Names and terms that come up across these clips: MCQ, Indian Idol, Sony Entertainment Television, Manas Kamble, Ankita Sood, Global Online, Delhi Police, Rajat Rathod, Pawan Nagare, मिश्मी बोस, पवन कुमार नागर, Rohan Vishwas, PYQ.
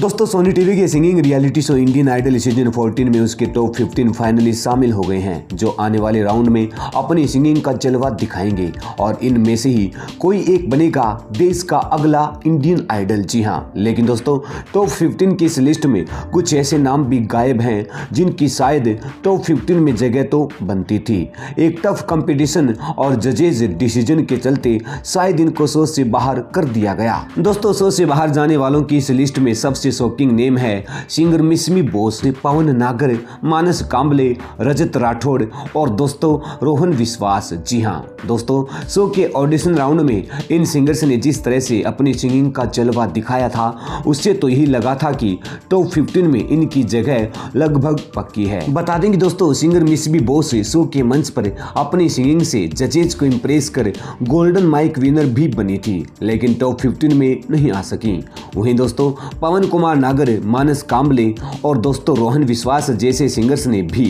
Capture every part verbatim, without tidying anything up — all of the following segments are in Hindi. दोस्तों सोनी टीवी के singing reality show Indian Idol season चौदह में उसके टॉप पंद्रह फाइनलिस्ट शामिल हो गए हैं, जो आने वाले राउंड में अपनी सिंगिंग का जलवा दिखाएंगे और इनमें से ही कोई एक बनेगा देश का अगला इंडियन आइडल। जी हां, लेकिन दोस्तों टॉप पंद्रह की इस लिस्ट में कुछ ऐसे नाम भी गायब हैं जिनकी शायद टॉप पंद्रह में जगह तो बनती थी। एक टफ कंपटीशन और जजेज डिसीजन के चलते शायद इनको सोच से बाहर कर दिया गया। दोस्तों सोच से बाहर जाने वालों की इस लिस्ट में सबसे शॉकिंग नेम है सिंगर मिश्मी बोस, पवन नागरे, मानस कांबले, रजत राठौड़ और दोस्तों रोहन विश्वास। जी हां दोस्तों, शो के ऑडिशन राउंड में इन सिंगर्स ने जिस तरह से अपनी सिंगिंग का जलवा दिखाया था, उससे तो यही लगा था कि टॉप पंद्रह में इनकी जगह लगभग पक्की है। बता दें कि दोस्तों सिंगर मिश्मी बोस शो के मंच पर अपनी सिंगिंग से जजेज को इम्प्रेस कर गोल्डन माइक विनर भी बनी थी, लेकिन टॉप पंद्रह में नहीं आ सकी। वहीं दोस्तों पवन कुमार नागर, मानस कांबले और दोस्तों रोहन विश्वास जैसे सिंगर्स ने भी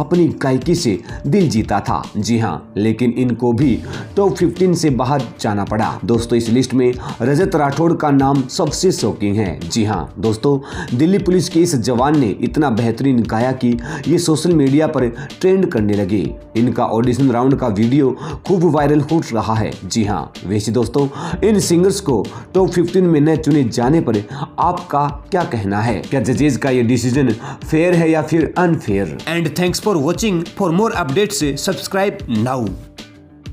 अपनी गायकी से दिल जीता था। जी हां, लेकिन इनको भी टॉप पंद्रह से बाहर जाना पड़ा। दोस्तों इस लिस्ट में रजत राठौड़ का नाम सबसे शॉकिंग है। जी हां दोस्तों, दिल्ली पुलिस के इस जवान ने इतना बेहतरीन गाया कि ये सोशल मीडिया पर ट्रेंड करने लगे। इनका ऑडिशन राउंड का वीडियो खूब वायरल हो रहा है। जी हां, वैसे दोस्तों इन सिंगर्स को टॉप पंद्रह में न चुने जाने पर आपका क्या कहना है? क्या जजेज का ये डिसीजन फेयर है या फिर unfair? And thanks for watching. For more updates subscribe now.